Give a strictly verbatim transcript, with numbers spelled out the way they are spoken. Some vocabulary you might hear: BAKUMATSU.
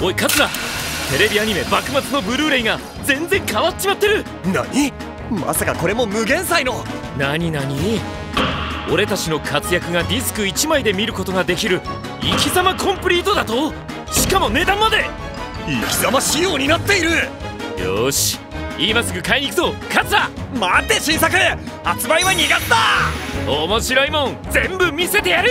おいカツラ、テレビアニメ「幕末」のブルーレイが全然変わっちまってる。何、まさかこれも無限祭の？何何、俺たちの活躍がディスクいちまいで見ることができる生き様コンプリートだと。しかも値段まで生き様仕様になっている。よし、今すぐ買いに行くぞカツラ。待って、新作発売はにがつだ。面白いもん全部見せてやる。